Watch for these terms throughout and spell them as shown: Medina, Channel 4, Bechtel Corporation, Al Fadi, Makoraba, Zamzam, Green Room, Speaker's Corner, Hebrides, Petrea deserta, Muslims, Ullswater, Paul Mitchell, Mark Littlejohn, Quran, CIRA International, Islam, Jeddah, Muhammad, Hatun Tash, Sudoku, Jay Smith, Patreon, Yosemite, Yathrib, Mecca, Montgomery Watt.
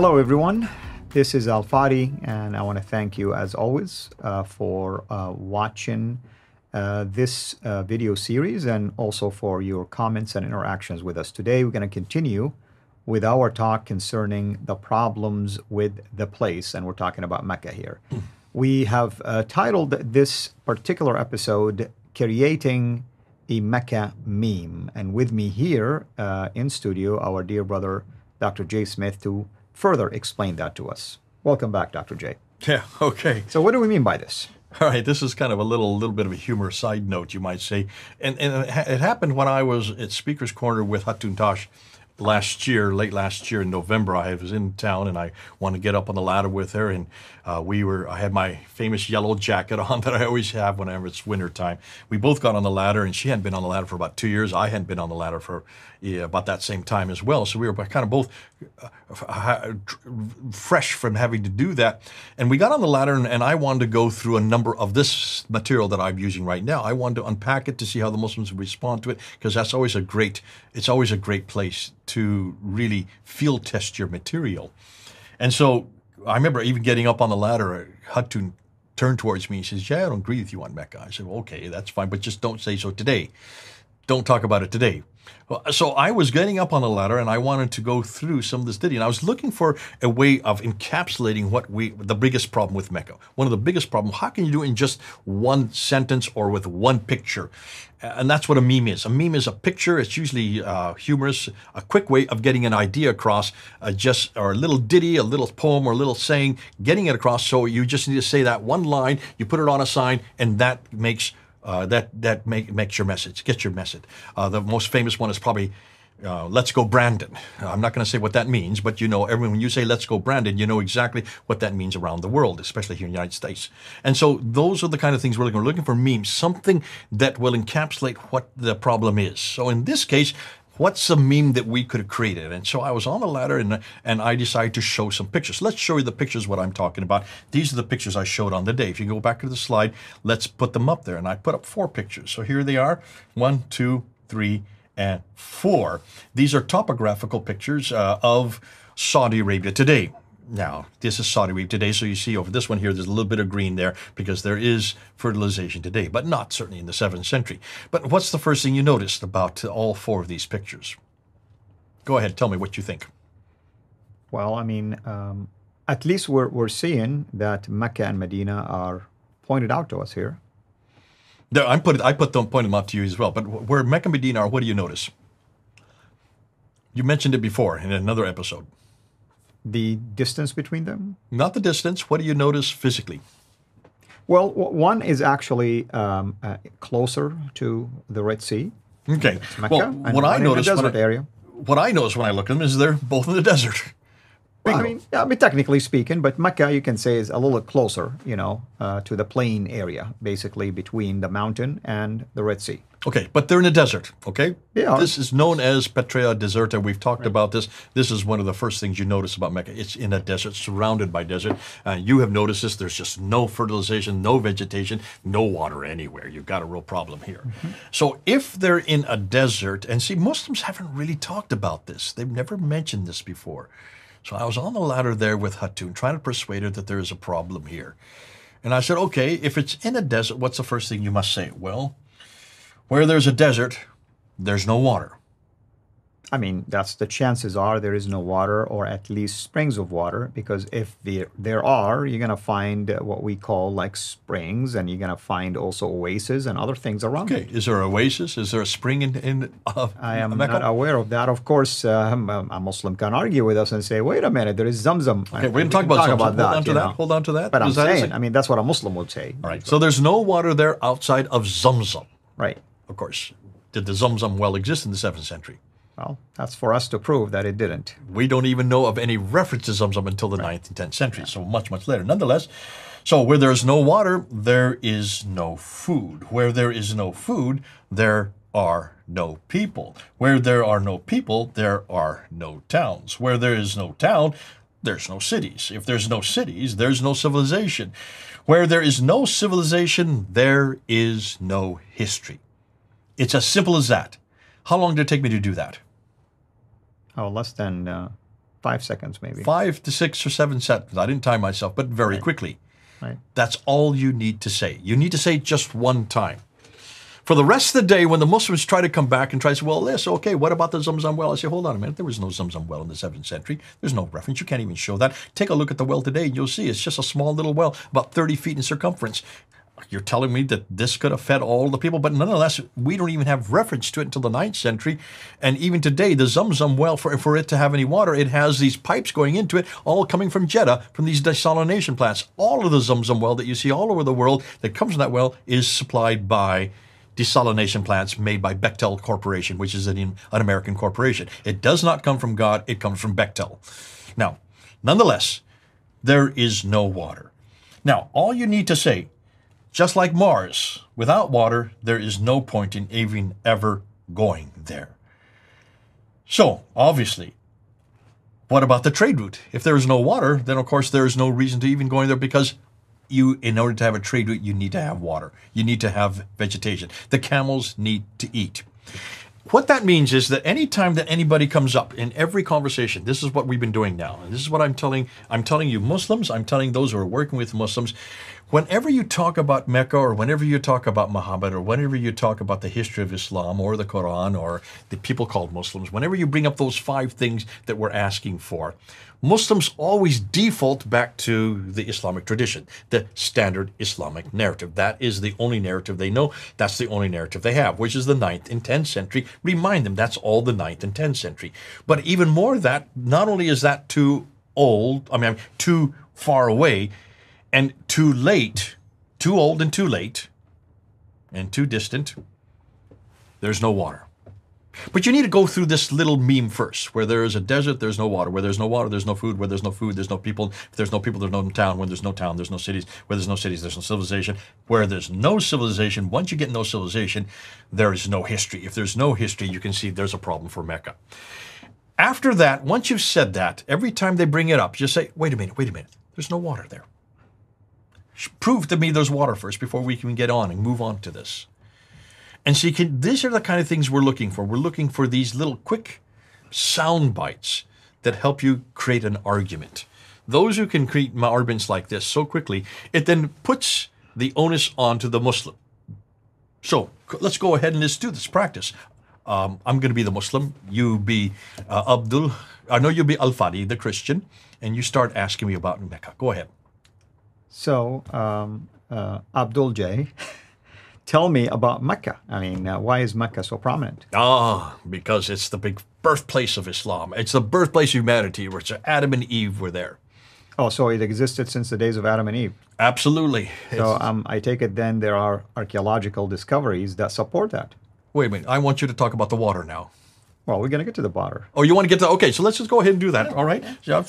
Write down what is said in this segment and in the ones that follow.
Hello everyone, this is Al Fadi, and I want to thank you as always for watching this video series, and also for your comments and interactions with us. Today we're going to continue with our talk concerning the problems with the place, and we're talking about Mecca here. We have titled this particular episode, Creating a Mecca Meme, and with me here in studio, our dear brother, Dr. Jay Smith, to further explain that to us. Welcome back, Dr. Jay. Yeah, okay. So what do we mean by this? All right, this is kind of a little bit of a humor side note, you might say. And it happened when I was at Speaker's Corner with Hatun Tash last year, late last year in November. I was in town and I wanted to get up on the ladder with her, and I had my famous yellow jacket on that I always have whenever it's winter time. We both got on the ladder, and she hadn't been on the ladder for about 2 years. I hadn't been on the ladder for about that same time as well. So we were kind of both fresh from having to do that. And we got on the ladder, and I wanted to go through a number of this material that I'm using right now. I wanted to unpack it to see how the Muslims would respond to it, because that's always a great, it's always a great place to really field test your material. And so I remember even getting up on the ladder, Hatun turned towards me and says, "Yeah, I don't agree with you on Mecca." I said, "Well, okay, that's fine, but just don't say so today. Don't talk about it today." So I was getting up on the ladder, and I wanted to go through some of this ditty, and I was looking for a way of encapsulating the biggest problem with Mecca. One of the biggest problems. How can you do it in just one sentence or with one picture? And that's what a meme is. A meme is a picture. It's usually humorous, a quick way of getting an idea across, or a little ditty, a little poem, or a little saying, getting it across. So you just need to say that one line, you put it on a sign, and that makes makes your message, gets your message. The most famous one is probably, "Let's go Brandon." I'm not going to say what that means, but you know, everyone, when you say "let's go Brandon," you know exactly what that means around the world, especially here in the United States. And so those are the kind of things we're looking for. We're looking for memes, something that will encapsulate what the problem is. So in this case, what's a meme that we could have created? And so I was on the ladder, and I decided to show some pictures. Let's show you the pictures, what I'm talking about. These are the pictures I showed on the day. If you go back to the slide, let's put them up there. And I put up 4 pictures. So here they are, 1, 2, 3, and 4. These are topographical pictures of Saudi Arabia today. Now, this is Saudi Arabia today, so you see over this one here, there's a little bit of green there because there is fertilization today, but not certainly in the 7th century. But what's the first thing you noticed about all 4 of these pictures? Go ahead, tell me what you think. Well, I mean, at least we're seeing that Mecca and Medina are pointed out to us here. There, I pointed them out to you as well, but where Mecca and Medina are, what do you notice? You mentioned it before in another episode. The distance between them? Not the distance. What do you notice physically? Well, one is actually closer to the Red Sea. Okay. Mecca, well, what I notice when I look at them is they're both in the desert. Well, I mean, technically speaking, but Mecca, you can say, is a little closer, you know, to the plain area, basically between the mountain and the Red Sea. Okay, but they're in a desert, okay? Yeah. This is known as Petrea deserta. We've talked about this. This is one of the first things you notice about Mecca. It's in a desert, surrounded by desert. You have noticed this. There's just no fertilization, no vegetation, no water anywhere. You've got a real problem here. Mm-hmm. So if they're in a desert, and see, Muslims haven't really talked about this. They've never mentioned this before. So I was on the ladder there with Hatun, trying to persuade her that there is a problem here. And I said, okay, if it's in a desert, what's the first thing you must say? Well, where there's a desert, there's no water. I mean, that's the chances are there is no water, or at least springs of water, because if there are, you're going to find what we call like springs, and you're going to find also oases and other things around. Okay, is there an oasis? Is there a spring in I am Mecca? Not aware of that. Of course, a Muslim can argue with us and say, wait a minute, there is Zamzam. Okay, we're going to talk about Zamzam. Hold on to that. But I'm saying, I mean, that's what a Muslim would say. All right, so there's no water there outside of Zamzam. Right. Of course, did the Zamzam well exist in the 7th century? Well, that's for us to prove that it didn't. We don't even know of any reference to Zamzam until the 9th and 10th centuries, so much, much later. Nonetheless, so where there is no water, there is no food. Where there is no food, there are no people. Where there are no people, there are no towns. Where there is no town, there's no cities. If there's no cities, there's no civilization. Where there is no civilization, there is no history. It's as simple as that. How long did it take me to do that? Oh, less than 5 seconds maybe. 5 to 6 or 7 seconds. I didn't time myself, but very quickly. Right. That's all you need to say. You need to say just one time. For the rest of the day, when the Muslims try to come back and try to say, well, this, okay, what about the Zamzam well? I say, hold on a minute, there was no Zamzam well in the 7th century. There's no reference. You can't even show that. Take a look at the well today, and you'll see it's just a small little well, about 30 feet in circumference. You're telling me that this could have fed all the people, but nonetheless, we don't even have reference to it until the 9th century. And even today, the Zamzam well, for it to have any water, it has these pipes going into it, all coming from Jeddah, from these desalination plants. All of the Zamzam well that you see all over the world that comes from that well is supplied by desalination plants made by Bechtel Corporation, which is an American corporation. It does not come from God. It comes from Bechtel. Now, nonetheless, there is no water. Now, all you need to say, just like Mars, without water, there is no point in even ever going there. So, obviously, what about the trade route? If there is no water, then, of course, there is no reason to even going there because you, in order to have a trade route, you need to have water. You need to have vegetation. The camels need to eat. What that means is that any time that anybody comes up in every conversation, this is what we've been doing now. And this is what I'm telling you Muslims, I'm telling those who are working with Muslims, whenever you talk about Mecca or whenever you talk about Muhammad or whenever you talk about the history of Islam or the Quran or the people called Muslims, whenever you bring up those 5 things that we're asking for, Muslims always default back to the Islamic tradition, the standard Islamic narrative. That is the only narrative they know. That's the only narrative they have, which is the 9th and 10th century. Remind them that's all the 9th and 10th century. But even more that, not only is that too old, I mean, too far away and too late, too old and too late and too distant, there's no water. But you need to go through this little meme first. Where there is a desert, there's no water. Where there's no water, there's no food. Where there's no food, there's no people. If there's no people, there's no town. When there's no town, there's no cities. Where there's no cities, there's no civilization. Where there's no civilization, once you get no civilization, there is no history. If there's no history, you can see there's a problem for Mecca. After that, once you've said that, every time they bring it up, just say, wait a minute, there's no water there. Prove to me there's water first before we can get on and move on to this. And see, these are the kind of things we're looking for. We're looking for these little quick sound bites that help you create an argument. Those who can create arguments like this so quickly, it then puts the onus onto the Muslim. So let's go ahead and let's do this practice. I'm going to be the Muslim. You be Abdul. No, you'll be Al Fadi, the Christian. And you start asking me about Mecca. Go ahead. So, Abdul J. Tell me about Mecca. I mean, why is Mecca so prominent? Because it's the big birthplace of Islam. It's the birthplace of humanity, where Adam and Eve were there. Oh, so it existed since the days of Adam and Eve. Absolutely. So I take it then there are archaeological discoveries that support that. Wait a minute. I want you to talk about the water now. Well, we're going to get to the water. Oh, you want to get to... Okay, so let's just go ahead and do that, all right? Yeah.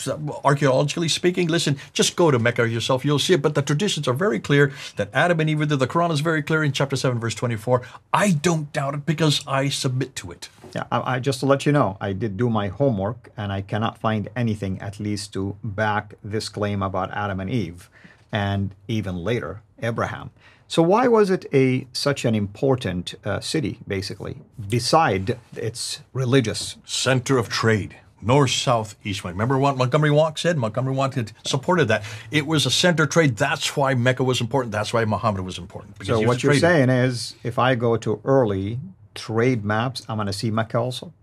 Archaeologically speaking, listen, just go to Mecca yourself. You'll see it, but the traditions are very clear that Adam and Eve, the Quran is very clear in chapter 7, verse 24. I don't doubt it because I submit to it. Yeah, I just to let you know, I did do my homework, and I cannot find anything at least to back this claim about Adam and Eve, and even later, Abraham. So why was it such an important city, basically, beside its religious center of trade, north, south, east, west? Remember what Montgomery Watt said? Montgomery Watt had supported that. It was a center of trade. That's why Mecca was important. That's why Muhammad was important. So what you're saying is, if I go to early trade maps, I'm going to see Mecca also?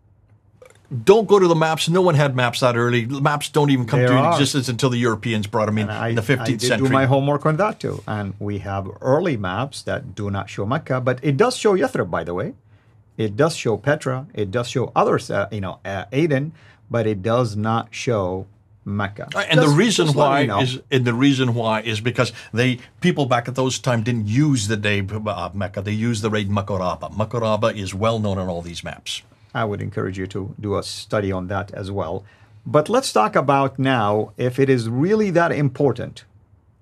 Don't go to the maps. No one had maps that early. Maps don't even come to existence until the Europeans brought them in the 15th century. I did do my homework on that too. And we have early maps that do not show Mecca, but it does show Yathrib, by the way. It does show Petra. It does show others, Aden, but it does not show Mecca. And the reason why is because people back at those time didn't use the name Mecca. They used the name Makoraba. Makoraba is well known on all these maps. I would encourage you to do a study on that as well. But let's talk about now, if it is really that important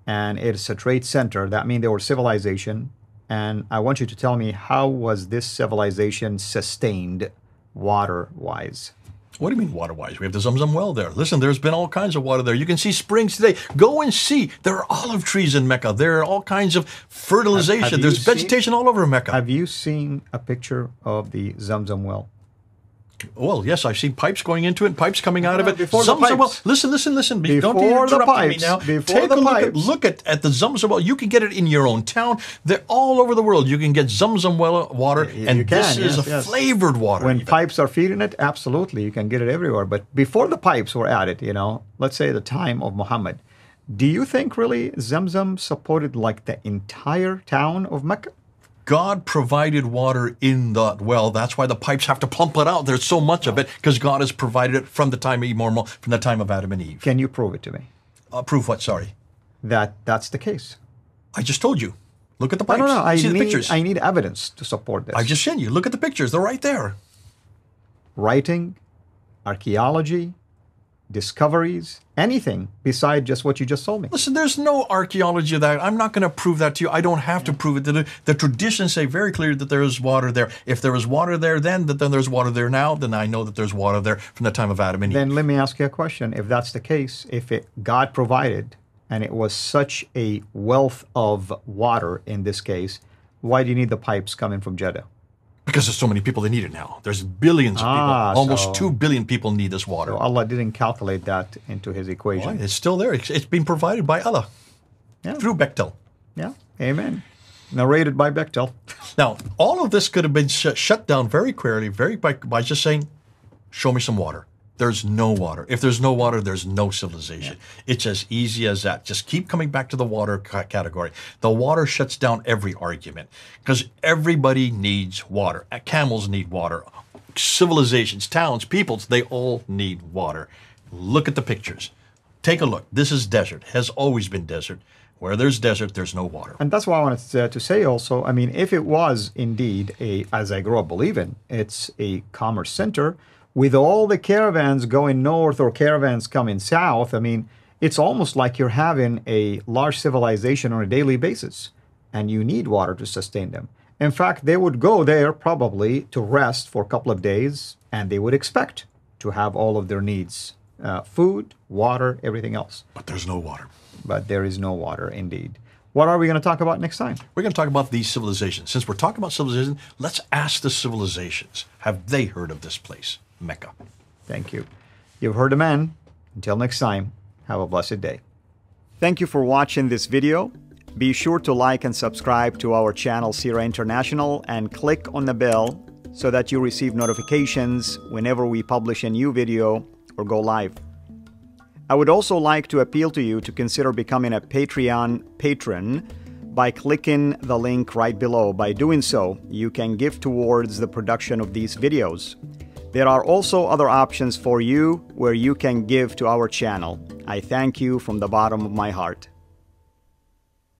and it's a trade center, that means there were civilization. And I want you to tell me, how was this civilization sustained water-wise? What do you mean water-wise? We have the Zamzam well there. Listen, there's been all kinds of water there. You can see springs today. Go and see. There are olive trees in Mecca. There are all kinds of fertilization. There's vegetation all over Mecca. Have you seen a picture of the Zamzam well? Well, yes, I've seen pipes going into it and pipes coming out of it. Before Zamzam, the pipes. Listen. Don't interrupt me now. Take a look at the Zamzam well. You can get it in your own town. They're all over the world. You can get Zamzam well water, and this is flavored water. When pipes are feeding it, absolutely, you can get it everywhere. But before the pipes were added, you know, let's say the time of Muhammad, do you think really Zamzam supported like the entire town of Mecca? God provided water in that well. That's why the pipes have to pump it out. There's so much of it because God has provided it from the time of Immortal, from the time of Adam and Eve. Can you prove it to me? Prove what? Sorry. That's the case. I just told you. Look at the pipes. No. I need evidence to support this. I just sent you. Look at the pictures. They're right there. Writing, archaeology, discoveries, anything besides just what you just told me. Listen, there's no archaeology of that. I'm not going to prove that to you. I don't have to prove it. The traditions say very clearly that there is water there. If there was water there then, that then there's water there now, then I know that there's water there from the time of Adam and Eve. Then let me ask you a question. If that's the case, if God provided and it was such a wealth of water in this case, why do you need the pipes coming from Jeddah? Because there's so many people that need it now. There's billions of people. Almost 2 billion people need this water. So Allah didn't calculate that into his equation. Well, it's still there. It's been provided by Allah through Bechtel. Yeah, amen. Narrated by Bechtel. Now, all of this could have been shut down very clearly, by just saying, show me some water. There's no water. If there's no water, there's no civilization. Yeah. It's as easy as that. Just keep coming back to the water category. The water shuts down every argument because everybody needs water. Camels need water. Civilizations, towns, peoples, they all need water. Look at the pictures. Take a look. This is desert. Has always been desert. Where there's desert, there's no water. And that's why I wanted to say also, I mean, if it was indeed, as I grew up believing, it's a commerce center, with all the caravans going north or caravans coming south, I mean, it's almost like you're having a large civilization on a daily basis, and you need water to sustain them. In fact, they would go there probably to rest for a couple of days, and they would expect to have all of their needs, food, water, everything else. But there's no water. But there is no water, indeed. What are we going to talk about next time? We're going to talk about these civilizations. Since we're talking about civilizations, let's ask the civilizations, have they heard of this place? Mecca. Thank you. You've heard a man. Until next time, have a blessed day. Thank you for watching this video. Be sure to like and subscribe to our channel CIRA International and click on the bell so that you receive notifications whenever we publish a new video or go live. I would also like to appeal to you to consider becoming a Patreon patron by clicking the link right below. By doing so, you can give towards the production of these videos. There are also other options for you where you can give to our channel. I thank you from the bottom of my heart.